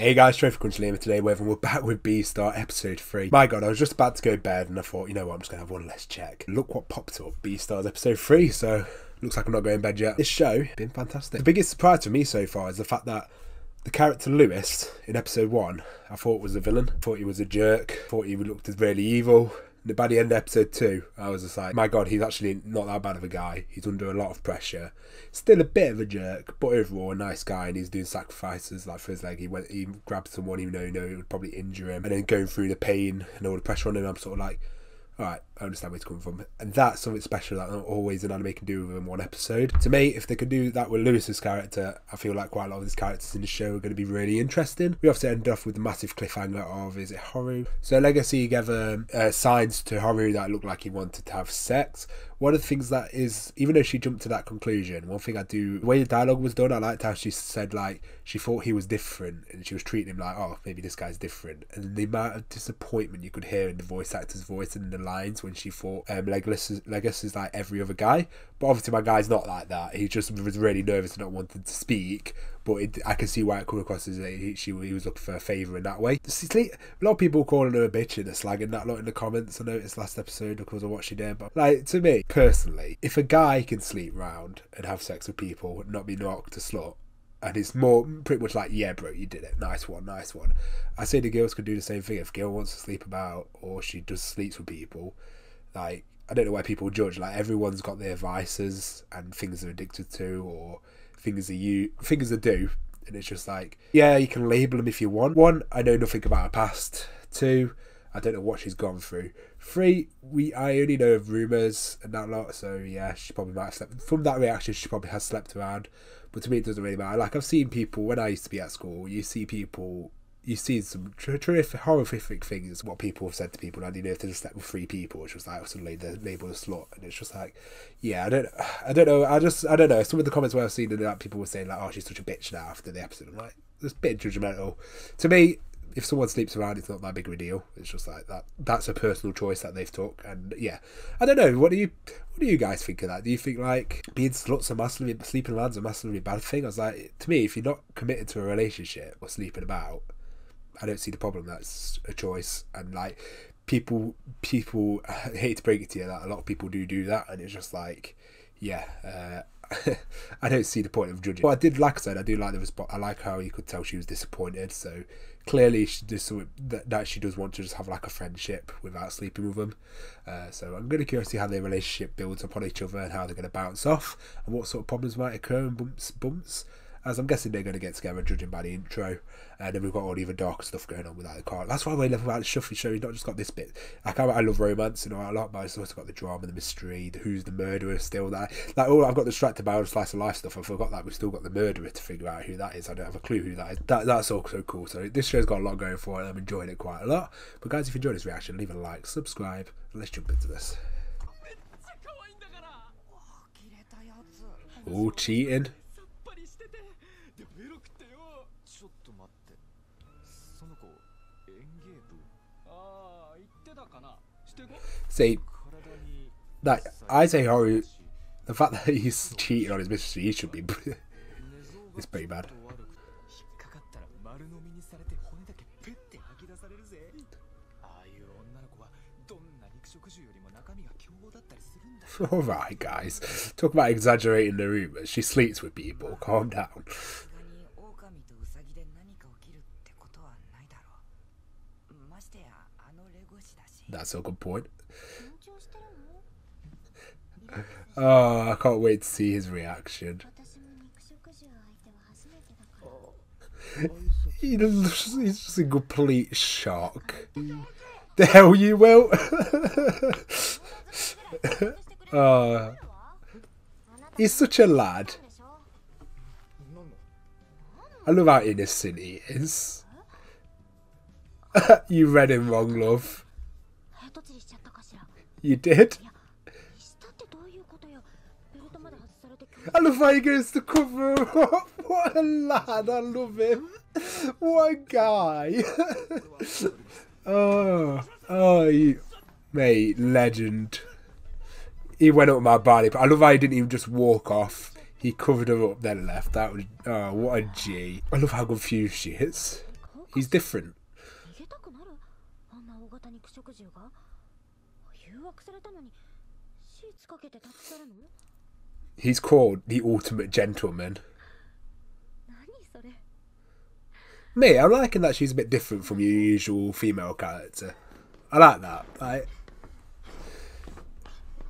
Hey guys, TrophyCrunch Liam today, and we're back with Beastars episode 3. My god, I was just about to go to bed and I thought, you know what, I'm just gonna have one less check. Look what popped up, Beastars episode 3, so looks like I'm not going to bed yet. This show has been fantastic. The biggest surprise for me so far is the fact that the character Lewis in episode 1, I thought was a villain. I thought he was a jerk, I thought he looked really evil. And by the end of episode 2, I was just like, my god, he's actually not that bad of a guy. He's under a lot of pressure. Still a bit of a jerk, but overall a nice guy, and he's doing sacrifices. Like for his leg, he grabbed someone even though he knew it would probably injure him. And then going through the pain and all the pressure on him, I'm sort of like, alright, I understand where it's coming from. And that's something special that not always an anime can do within one episode. To me, if they could do that with Lewis's character, I feel like quite a lot of these characters in the show are going to be really interesting. We obviously ended off with the massive cliffhanger of, is it Haru? So Legoshi gave signs to Haru that looked like he wanted to have sex. One of the things that is, even though she jumped to that conclusion, one thing I do, the way the dialogue was done, I liked how she said like, she thought he was different and she was treating him like, oh, maybe this guy's different. And the amount of disappointment you could hear in the voice actor's voice and in the lines when she thought Legolas is like every other guy, but obviously my guy's not like that. He just was really nervous and not wanting to speak, but I can see why it come across as he was looking for a favour in that way. A lot of people calling her a bitch and slagging that lot in the comments. I noticed last episode because of what she did, but like to me personally, if a guy can sleep round and have sex with people and not be knocked a slut, and it's more pretty much like, yeah bro, you did it, nice one, nice one. I say the girls could do the same thing. If a girl wants to sleep about or she just sleeps with people, like I don't know why people judge. Like everyone's got their vices and things they're addicted to or things that things they do, and it's just like, yeah, you can label them if you want. 1, I know nothing about her past. 2, I don't know what she's gone through. 3, I only know of rumours and that lot, so yeah, she probably might have slept. From that reaction, she probably has slept around. But to me, it doesn't really matter. Like, I've seen people, when I used to be at school, you see people, you see some terrific, horrific things, what people have said to people, and you know, if they just slept with 3 people, it's just like, suddenly they're labelled a slut, and it's just like, yeah, I don't know, I don't know. Some of the comments where I've seen that people were saying, like, oh, she's such a bitch now after the episode. I'm like, that's a bit judgmental. To me, if someone sleeps around, it's not that big of a deal. It's just like that. That's a personal choice that they've took, and yeah, I don't know. What do you guys think of that? Do you think like being sluts are massively, sleeping around is a massively bad thing? I was like, to me, if you're not committed to a relationship or sleeping about, I don't see the problem. That's a choice, and like people I hate to break it to you that a lot of people do that, and it's just like, yeah. I don't see the point of judging. But I did, like I said, I do like the response. I like how you could tell she was disappointed. So clearly she does something that she does want to just have like a friendship without sleeping with them. So I'm really curious to see how their relationship builds upon each other and how they're going to bounce off and what sort of problems might occur and bumps. As I'm guessing they're going to get together, judging by the intro. And then we've got all the even darker stuff going on with that card. That's why I love about the Shuffy show. He's not just got this bit. Like, I love romance and all that a lot, but it's also got the drama, the mystery, the who's the murderer still there. Like, all I've got distracted by all the slice of life stuff. I forgot that we've still got the murderer to figure out who that is. I don't have a clue who that is. That's also cool. So this show's got a lot going for it. I'm enjoying it quite a lot. But guys, if you enjoyed this reaction, leave a like, subscribe, and let's jump into this. All cheating. See, like, I say Haru, the fact that he's cheating on his mistress, he should be, it's pretty bad. Alright guys, talk about exaggerating the rumours, she sleeps with people, calm down. That's a good point. Oh, I can't wait to see his reaction. He's just in complete shock. The hell you will. He's such a lad. I love how innocent he is. You read him wrong, love. You did? I love how he goes to cover up. What a lad, I love him. What a guy. Mate, legend. He went up my body, but I love how he didn't even just walk off. He covered her up then left. That was, oh, what a G. I love how confused she is. He's different. He's called the ultimate gentleman. Me, I'm liking that she's a bit different from your usual female character. I like that. Like,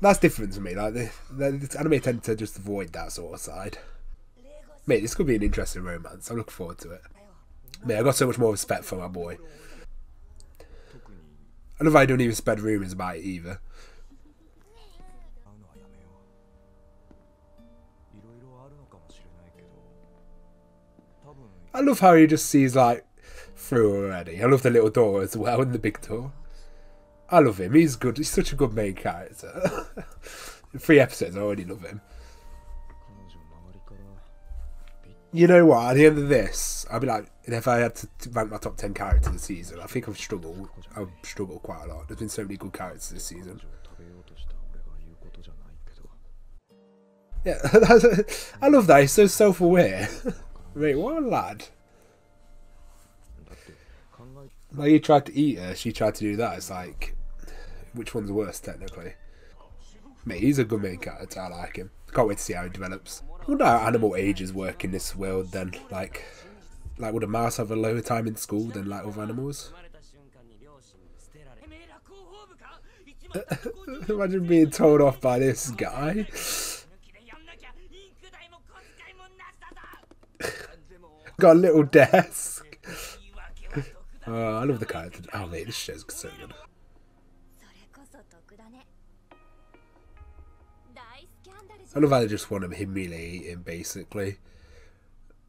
that's different to me. Like, this anime tend to just avoid that sort of side. Mate, this could be an interesting romance. I'm looking forward to it. Mate, I got so much more respect for my boy. I love how I don't even spread rumours about it either. I love how he just sees, like, through already. I love the little door as well and the big door. I love him. He's good. He's such a good main character. 3 episodes, I already love him. You know what? At the end of this, I'd be like, if I had to rank my top 10 characters this season, I think I've struggled. I've struggled quite a lot. There's been so many good characters this season. Yeah, I love that. He's so self-aware. Wait, what a lad. Like, he tried to eat her, she tried to do that. It's like, which one's worse, technically? Mate, he's a good main character. I like him. Can't wait to see how he develops. I wonder how animal ages work in this world, then. Like would a mouse have a lower time in school than, like, other animals? Imagine being told off by this guy. Got a little desk. I love the character. Oh, mate, this show's so good. I love how they just want him humiliating, basically.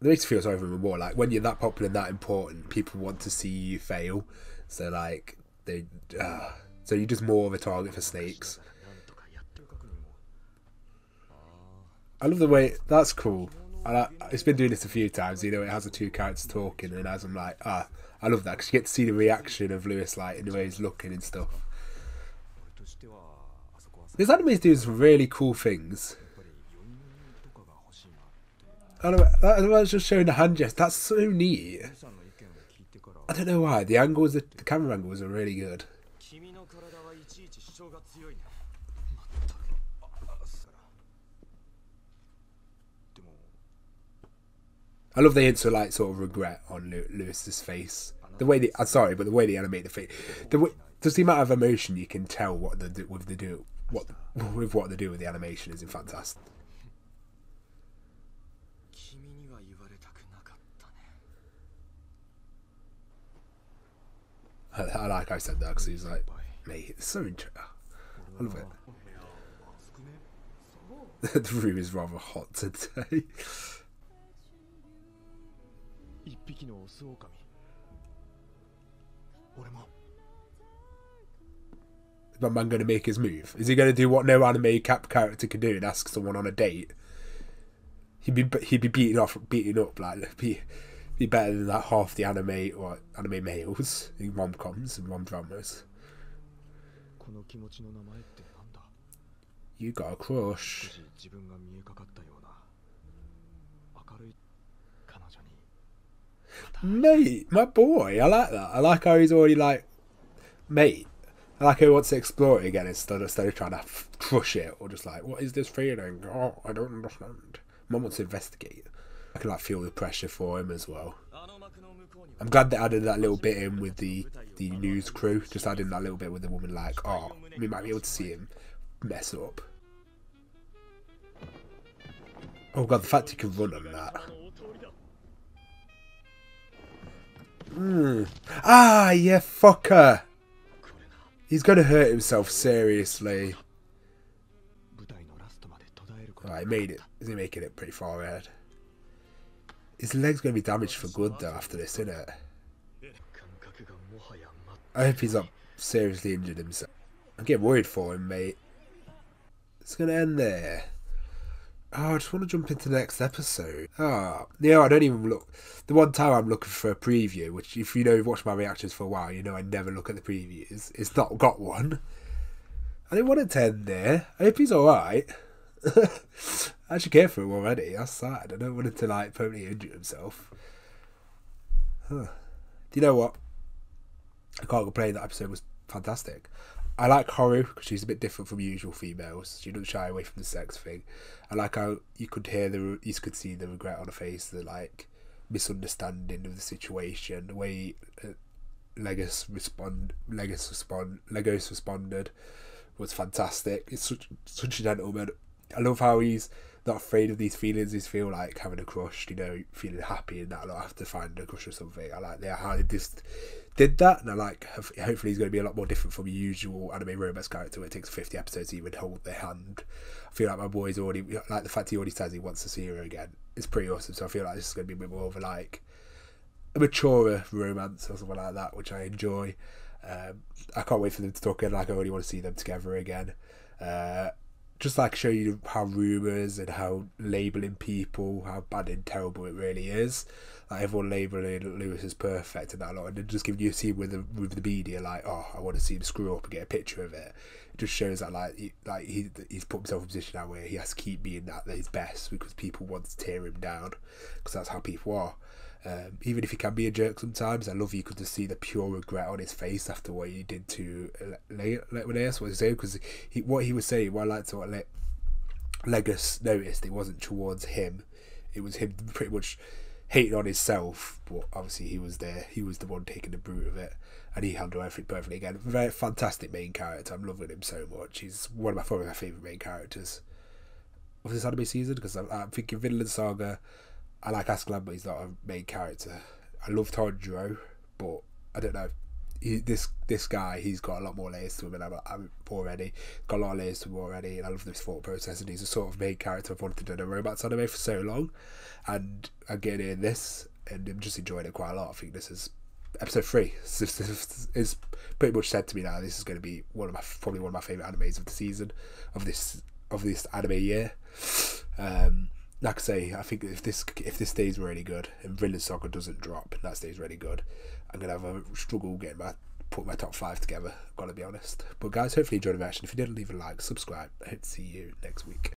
They make you feel sorry for him more. Like, when you're that popular and that important, people want to see you fail. So, like, they... so you're just more of a target for snakes. I love the way... That's cool. It's been doing this a few times, you know, it has the two characters talking, and as I'm like, I love that, because you get to see the reaction of Lewis, like, in the way he's looking and stuff. This anime is doing some really cool things. I don't know, that was just showing the hand gesture, that's so neat. I don't know why, the camera angles are really good. I love the hints of, like, sort of regret on Lewis's face. The way they, I'm sorry, but the way they animate the face, just the amount of emotion you can tell what they do with the animation is fantastic. I like I said that because he's like, mate, it's so interesting. I love it. The room is rather hot today. Is my man going to make his move? Is he going to do what no anime cap character can do and ask someone on a date? He'd be beating up like be better than like half the anime males in rom-coms and rom-dramas. You got a crush. Mate, my boy, I like that. I like how he's already like, mate. I like how he wants to explore it again instead of trying to crush it or just like, what is this feeling? Oh, I don't understand. Mum wants to investigate. I can like feel the pressure for him as well. I'm glad they added that little bit in with the news crew. Just adding that little bit with the woman like, oh, we might be able to see him mess up. Oh god, the fact he can run on that. Ah, yeah, fucker. He's going to hurt himself, seriously. Alright, made it. Is he making it pretty far ahead? His leg's going to be damaged for good, though, after this, isn't it? I hope he's not seriously injured himself. I'm getting worried for him, mate. It's going to end there. Oh, I just want to jump into the next episode. Ah, oh, yeah, I don't even look. The one time I'm looking for a preview, which if you know you've watched my reactions for a while, you know I never look at the previews. It's not got one. I didn't want it to end there. I hope he's alright. I actually care for him already. That's sad. I don't want him to, like, permanently injure himself. Huh. Do you know what? I can't complain. That episode was fantastic. I like Haru because she's a bit different from usual females. She doesn't shy away from the sex thing. I like how you could hear the, you could see the regret on her face, the like misunderstanding of the situation, the way Legos responded was fantastic. It's such a gentleman. I love how he's not afraid of these feelings. He's feel like having a crush, you know, feeling happy and that. I don't have to find a crush or something. I like how they just did that, and I like. Hopefully, he's going to be a lot more different from your usual anime romance character. Where it takes 50 episodes to even hold their hand. I feel like my boy's already like the fact he already says he wants to see her again. It's pretty awesome. So I feel like this is going to be a bit more of a like a maturer romance or something like that, which I enjoy. I can't wait for them to talk again. Like I really want to see them together again. Just like show you how rumours and how labelling people, how bad and terrible it really is. Like everyone labelling Lewis as perfect and that lot, and then just giving you a scene with the media, like, oh, I want to see him screw up and get a picture of it. It just shows that he's put himself in a position now where he has to keep being at his best because people want to tear him down, because that's how people are. Even if he can be a jerk sometimes, I love you could just see the pure regret on his face after what he did to Legoshi. What he said, because what he was saying, what I liked to what Legoshi noticed, it wasn't towards him. It was him pretty much hating on himself, but obviously he was there. He was the one taking the brunt of it, and he handled everything perfectly again. Very fantastic main character. I'm loving him so much. He's one of my favourite main characters of this anime season, because I'm thinking Vinland Saga. I like Aslan, but he's not a main character. I love Tordu, but I don't know. This guy, he's got a lot more layers to him, and I'm already got a lot of layers to him already. And I love this thought process, and he's the sort of main character I've wanted to do in a romance anime for so long. And I'm getting in this, and I'm just enjoying it quite a lot. I think this is episode 3. It's pretty much said to me now. This is going to be probably one of my favorite animes of the season, of this anime year. Like I say, I think if this stays really good and Vinland Saga doesn't drop, and that stays really good, I'm gonna have a struggle getting put my top 5 together. Gotta be honest. But guys, hopefully you enjoyed the reaction. If you did, leave a like, subscribe. I hope to see you next week.